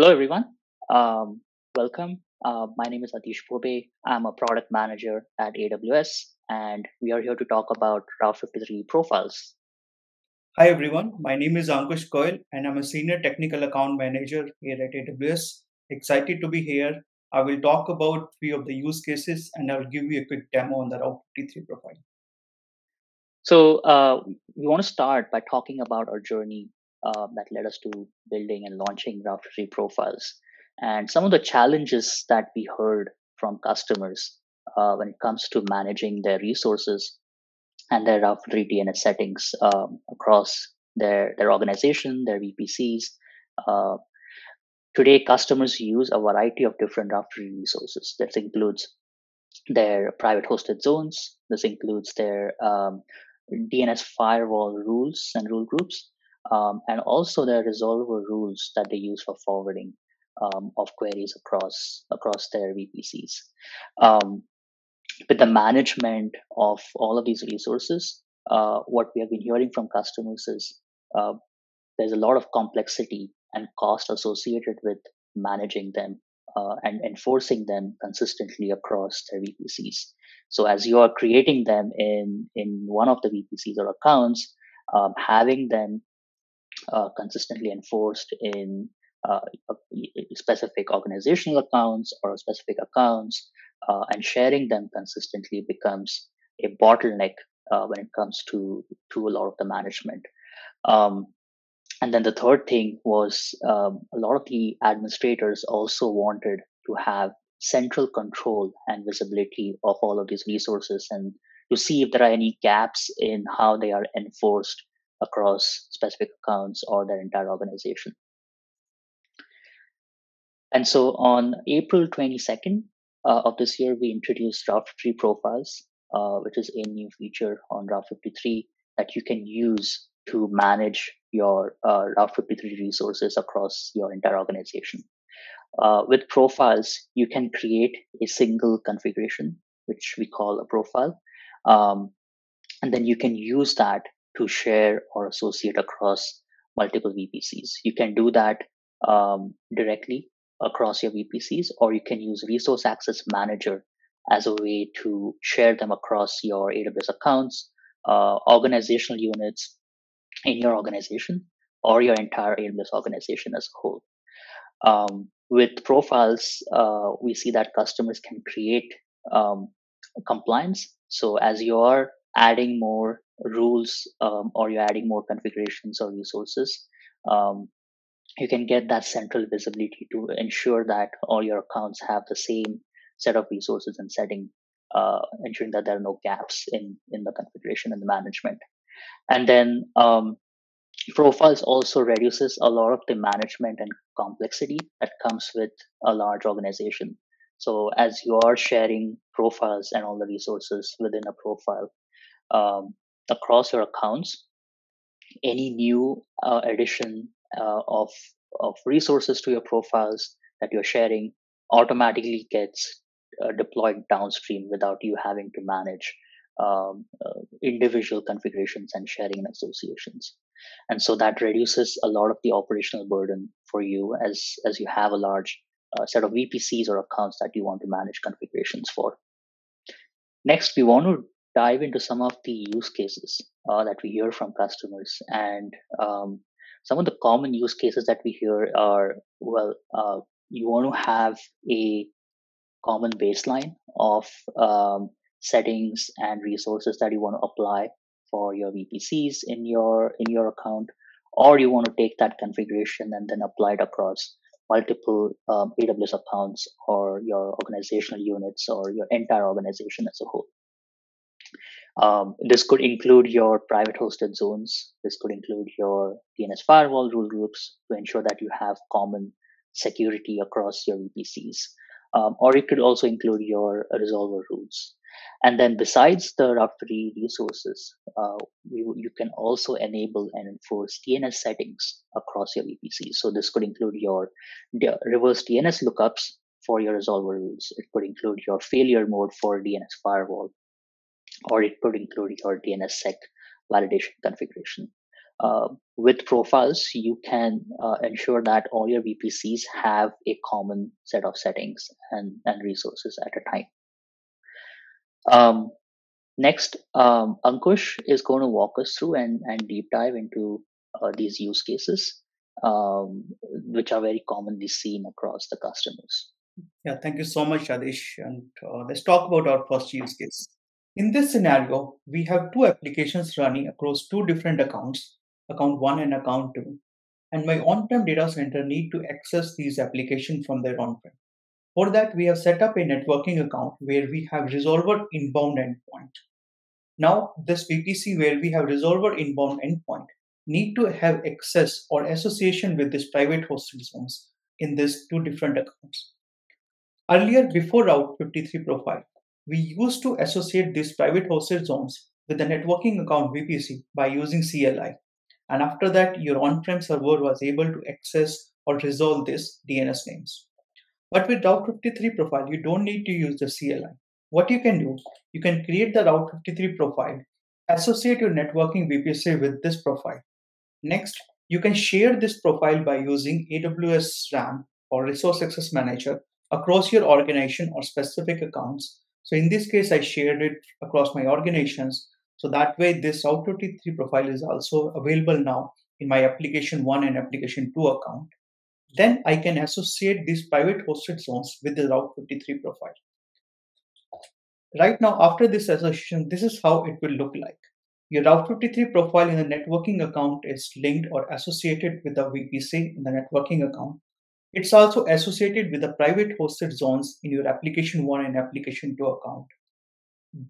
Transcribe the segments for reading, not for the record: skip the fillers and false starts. Hello, everyone. Welcome. My name is Atish Pobe. I'm a product manager at AWS, and we are here to talk about Route 53 profiles. Hi, everyone. My name is Ankush Goyal, and I'm a senior technical account manager here at AWS. Excited to be here. I will talk about few of the use cases, and I'll give you a quick demo on the Route 53 profile. So we want to start by talking about our journey that led us to building and launching Route 53 profiles, and some of the challenges that we heard from customers when it comes to managing their resources and their Route 53 DNS settings across their organization, their VPCs. Today, customers use a variety of different Route 53 resources. This includes their private hosted zones. This includes their DNS firewall rules and rule groups. And also their resolver rules that they use for forwarding of queries across their VPCs. With the management of all of these resources, what we have been hearing from customers is there's a lot of complexity and cost associated with managing them and enforcing them consistently across their VPCs. So as you are creating them in one of the VPCs or accounts, having them consistently enforced in specific organizational accounts or specific accounts and sharing them consistently becomes a bottleneck when it comes to a lot of the management. And then the third thing was a lot of the administrators also wanted to have central control and visibility of all of these resources and to see if there are any gaps in how they are enforced across specific accounts or their entire organization. And so on April 22nd of this year, we introduced Route 53 profiles, which is a new feature on Route 53 that you can use to manage your Route 53 resources across your entire organization. With profiles, you can create a single configuration, which we call a profile. And then you can use that to share or associate across multiple VPCs. You can do that directly across your VPCs, or you can use Resource Access Manager as a way to share them across your AWS accounts, organizational units in your organization, or your entire AWS organization as a whole. With profiles, we see that customers can create compliance. So as you are adding more rules or you're adding more configurations or resources, you can get that central visibility to ensure that all your accounts have the same set of resources and setting, ensuring that there are no gaps in the configuration and the management. And then profiles also reduces a lot of the management and complexity that comes with a large organization. So as you are sharing profiles and all the resources within a profile, across your accounts, any new addition of resources to your profiles that you're sharing automatically gets deployed downstream without you having to manage individual configurations and sharing and associations. And so that reduces a lot of the operational burden for you as you have a large set of VPCs or accounts that you want to manage configurations for. Next, we want to dive into some of the use cases that we hear from customers, and some of the common use cases that we hear are, well, you want to have a common baseline of settings and resources that you want to apply for your VPCs in your account, or you want to take that configuration and then apply it across multiple AWS accounts or your organizational units or your entire organization as a whole. This could include your private hosted zones. This could include your DNS firewall rule groups to ensure that you have common security across your VPCs. Or it could also include your resolver rules. And then besides the Route 53 resources, you can also enable and enforce DNS settings across your VPCs. So this could include your reverse DNS lookups for your resolver rules. It could include your failure mode for DNS firewall, or it could include your DNSSEC validation configuration. With profiles, you can ensure that all your VPCs have a common set of settings and resources at a time. Next, Ankush is going to walk us through and deep dive into these use cases, which are very commonly seen across the customers. Yeah, thank you so much, Atish. And let's talk about our first use case. In this scenario, we have two applications running across two different accounts, account one and account two. And my on-prem data center need to access these applications from their on-prem. For that, we have set up a networking account where we have Resolver inbound endpoint. Now, this VPC where we have Resolver inbound endpoint need to have access or association with this private hosted zones in these two different accounts. Earlier, before Route 53 profile, we used to associate these private hosted zones with the networking account VPC by using CLI. And after that, your on-prem server was able to access or resolve these DNS names. But with Route 53 profile, you don't need to use the CLI. What you can do, you can create the Route 53 profile, associate your networking VPC with this profile. Next, you can share this profile by using AWS RAM or Resource Access Manager across your organization or specific accounts. So in this case, I shared it across my organizations. So that way, this Route 53 profile is also available now in my application one and application two account. Then I can associate these private hosted zones with the Route 53 profile. Right now, after this association, this is how it will look like. Your Route 53 profile in the networking account is linked or associated with the VPC in the networking account. It's also associated with the private hosted zones in your application one and application two account.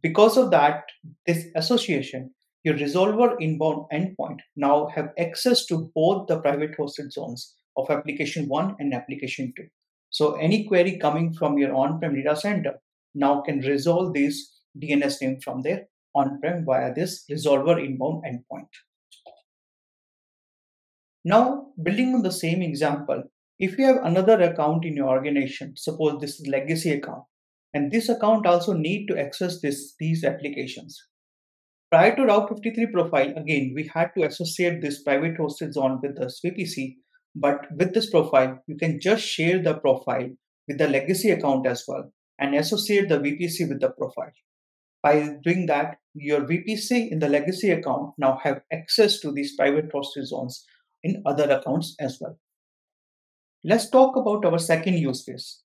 Because of that, this association, your Resolver inbound endpoint now have access to both the private hosted zones of application one and application two. So any query coming from your on-prem data center now can resolve these DNS name from their on-prem via this Resolver inbound endpoint. Now, building on the same example, if you have another account in your organization, suppose this is legacy account, and this account also need to access these applications. Prior to Route 53 profile, again, we had to associate this private hosted zone with the VPC, but with this profile, you can just share the profile with the legacy account as well and associate the VPC with the profile. By doing that, your VPC in the legacy account now have access to these private hosted zones in other accounts as well. Let's talk about our second use case.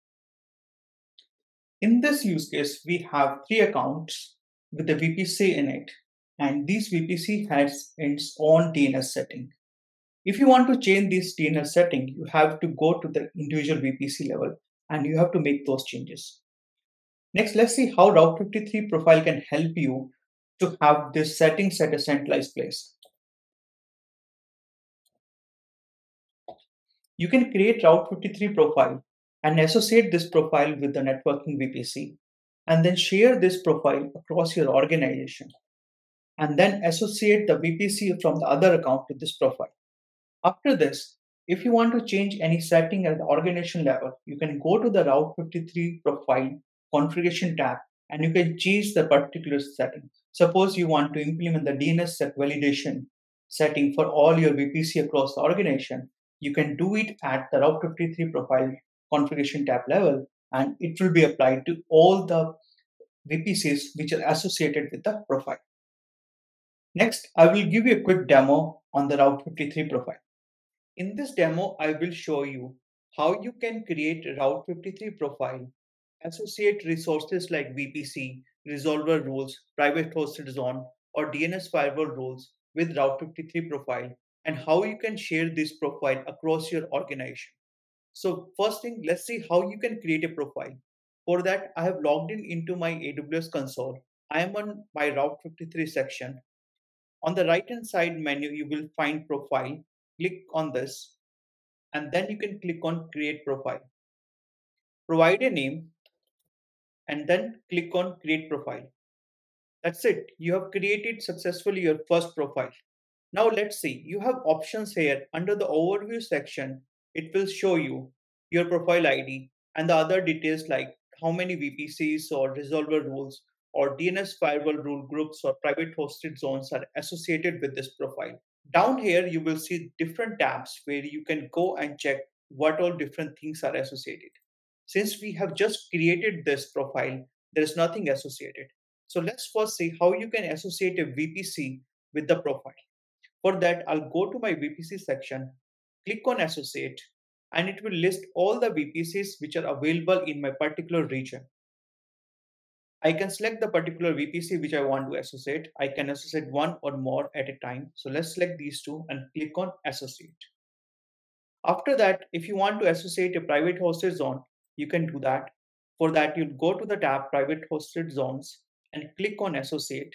In this use case, we have three accounts with the VPC in it, and this VPC has its own DNS setting. If you want to change this DNS setting, you have to go to the individual VPC level and you have to make those changes. Next, let's see how Route 53 profile can help you to have this settings at a centralized place. You can create Route 53 profile and associate this profile with the networking VPC and then share this profile across your organization and then associate the VPC from the other account to this profile. After this, if you want to change any setting at the organization level, you can go to the Route 53 profile configuration tab and you can change the particular setting. Suppose you want to implement the DNSSEC validation setting for all your VPC across the organization. You can do it at the Route 53 profile configuration tab level, and it will be applied to all the VPCs which are associated with the profile. Next, I will give you a quick demo on the Route 53 profile. In this demo, I will show you how you can create a Route 53 profile, associate resources like VPC, resolver rules, private hosted zone, or DNS firewall rules with Route 53 profile, and how you can share this profile across your organization. So first thing, let's see how you can create a profile. For that, I have logged in into my AWS console. I am on my Route 53 section. On the right-hand side menu, you will find profile. Click on this, and then you can click on create profile. Provide a name, and then click on create profile. That's it. You have created successfully your first profile. Now let's see, you have options here under the overview section. It will show you your profile ID and the other details like how many VPCs or resolver rules or DNS firewall rule groups or private hosted zones are associated with this profile. Down here, you will see different tabs where you can go and check what all different things are associated. Since we have just created this profile, there is nothing associated. So let's first see how you can associate a VPC with the profile. For that, I'll go to my VPC section, click on Associate, and it will list all the VPCs which are available in my particular region. I can select the particular VPC which I want to associate. I can associate one or more at a time. So let's select these two and click on Associate. After that, if you want to associate a private hosted zone, you can do that. For that, you'll go to the tab Private Hosted Zones and click on Associate.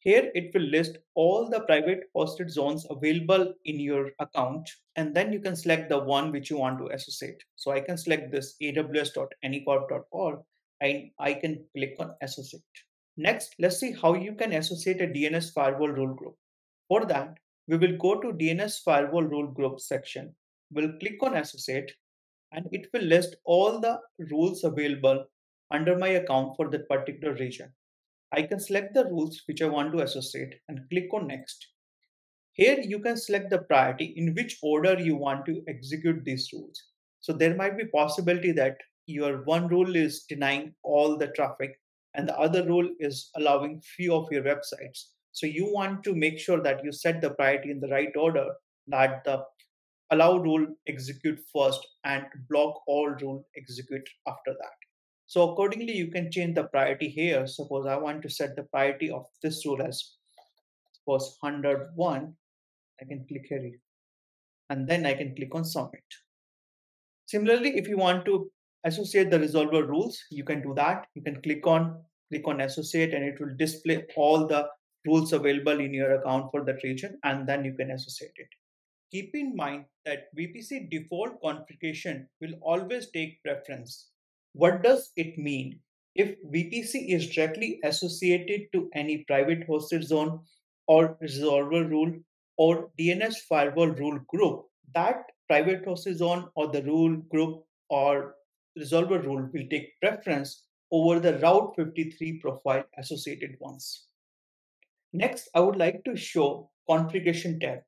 Here, it will list all the private hosted zones available in your account, and then you can select the one which you want to associate. So I can select this aws.anycorp.org. and I can click on Associate. Next, let's see how you can associate a DNS firewall rule group. For that, we will go to DNS firewall rule group section. We'll click on Associate, and it will list all the rules available under my account for that particular region. I can select the rules which I want to associate and click on Next. Here, you can select the priority in which order you want to execute these rules. So there might be possibility that your one rule is denying all the traffic and the other rule is allowing few of your websites. So you want to make sure that you set the priority in the right order, that the allow rule execute first and block all rule execute after that. So accordingly, you can change the priority here. Suppose I want to set the priority of this rule as suppose 101. I can click here and then I can click on Submit. Similarly, if you want to associate the resolver rules, you can do that. You can click on Associate, and it will display all the rules available in your account for that region, and then you can associate it. Keep in mind that VPC default configuration will always take preference. What does it mean? If VPC is directly associated to any private hosted zone or resolver rule or DNS firewall rule group, that private hosted zone or the rule group or resolver rule will take preference over the Route 53 profile associated ones. Next, I would like to show configuration tab.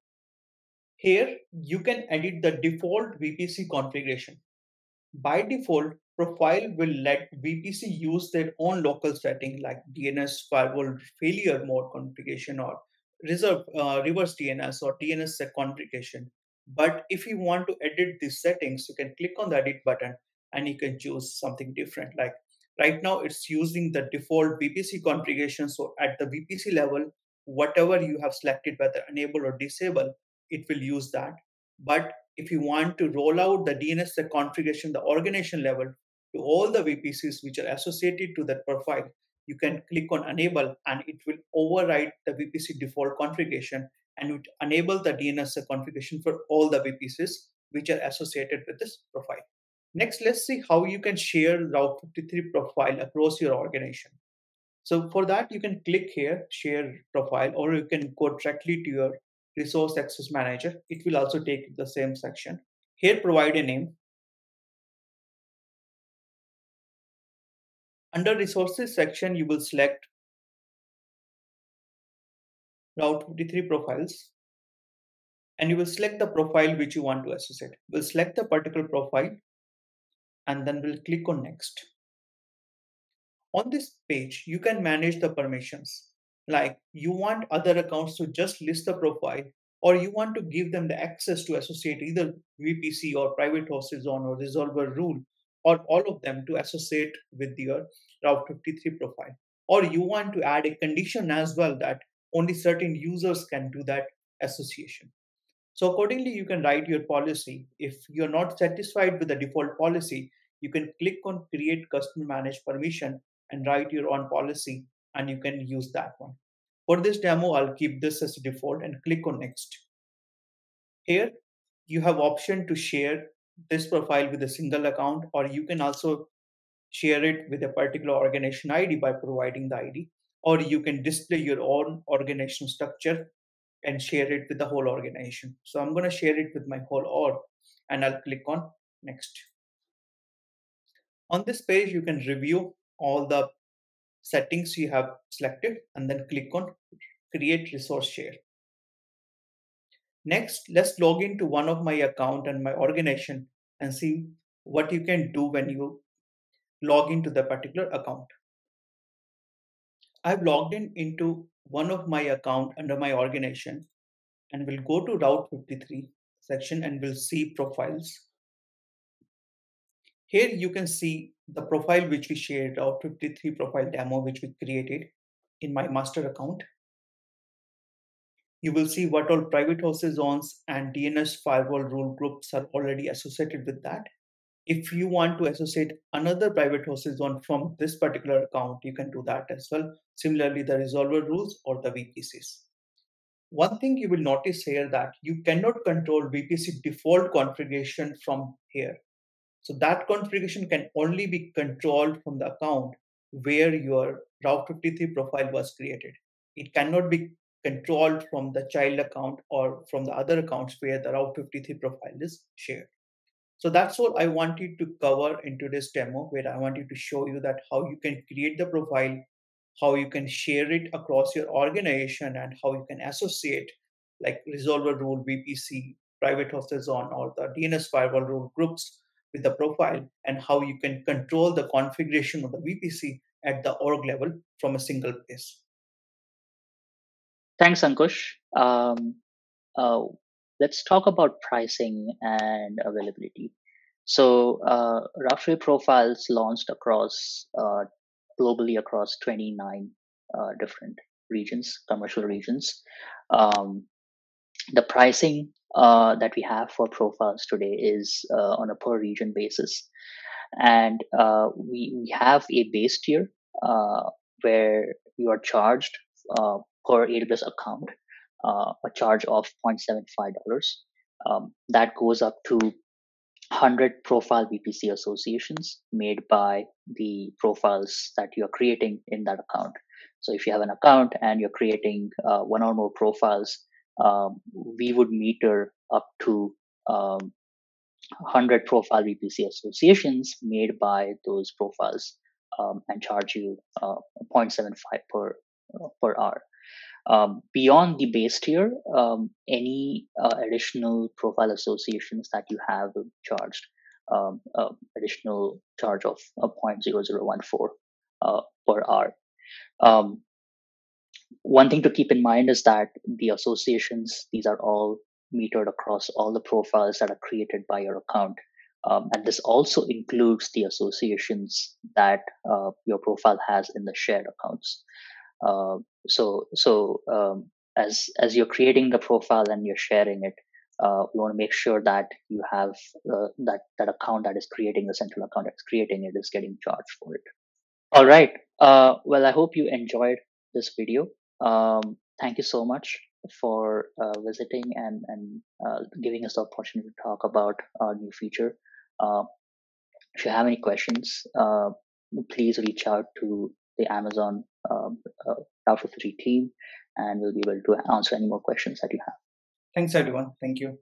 Here, you can edit the default VPC configuration. By default, profile will let VPC use their own local setting like DNS firewall failure mode configuration or reverse DNS or DNSSEC configuration. But if you want to edit these settings, you can click on the edit button and you can choose something different. Like right now, it's using the default VPC configuration. So at the VPC level, whatever you have selected, whether enable or disable, it will use that. But if you want to roll out the DNSSEC configuration, the organization level, to all the VPCs which are associated to that profile, you can click on Enable and it will override the VPC default configuration and it enable the DNSSEC configuration for all the VPCs which are associated with this profile. Next, let's see how you can share Route 53 profile across your organization. So for that, you can click here, Share Profile, or you can go directly to your Resource Access Manager. It will also take the same section. Here, provide a name. Under Resources section, you will select Route 53 profiles. And you will select the profile which you want to associate. We'll select the particular profile, and then we'll click on Next. On this page, you can manage the permissions. Like you want other accounts to just list the profile, or you want to give them the access to associate either VPC or private hosted zone or resolver rule, or all of them to associate with your Route 53 profile. Or you want to add a condition as well that only certain users can do that association. So accordingly, you can write your policy. If you're not satisfied with the default policy, you can click on Create Custom Managed Permission and write your own policy, and you can use that one. For this demo, I'll keep this as default and click on Next. Here, you have option to share this profile with a single account, or you can also share it with a particular organization ID by providing the ID, or you can display your own organization structure and share it with the whole organization. So I'm going to share it with my whole org, and I'll click on Next. On this page, you can review all the settings you have selected and then click on Create Resource Share. Next, let's log into one of my account and my organization and see what you can do when you log into the particular account. I've logged in into one of my account under my organization and we'll go to Route 53 section and we'll see profiles. Here you can see the profile which we shared, Route 53 profile demo, which we created in my master account. You will see what all private hosted zones and DNS firewall rule groups are already associated with that. If you want to associate another private hosted zone from this particular account, you can do that as well. Similarly, the resolver rules or the VPCs. One thing you will notice here that you cannot control VPC default configuration from here. So that configuration can only be controlled from the account where your Route 53 profile was created. It cannot be controlled from the child account or from the other accounts where the Route 53 profile is shared. So that's all I wanted to cover in today's demo, where I wanted to show you that how you can create the profile, how you can share it across your organization, and how you can associate like resolver rule, VPC, private hosted zone, or the DNS firewall rule groups with the profile, and how you can control the configuration of the VPC at the org level from a single place. Thanks, Ankush. Let's talk about pricing and availability. So Route 53 profiles launched across globally across 29 different regions, commercial regions. The pricing that we have for profiles today is on a per region basis. And we have a base tier where you are charged per AWS account, a charge of $0.75. That goes up to 100 profile VPC associations made by the profiles that you are creating in that account. So if you have an account and you're creating one or more profiles, we would meter up to 100 profile VPC associations made by those profiles and charge you 0.75 per hour. Beyond the base tier, any additional profile associations that you have charged, additional charge of 0.0014 per hour. One thing to keep in mind is that the associations, these are all metered across all the profiles that are created by your account. And this also includes the associations that your profile has in the shared accounts. As you're creating the profile and you're sharing it, you want to make sure that you have that account that is creating, the central account that's creating it, is getting charged for it. All right. Well, I hope you enjoyed this video. Thank you so much for visiting and giving us the opportunity to talk about our new feature. If you have any questions, please reach out to the Amazon Route 53 team, and we'll be able to answer any more questions that you have. Thanks, everyone. Thank you.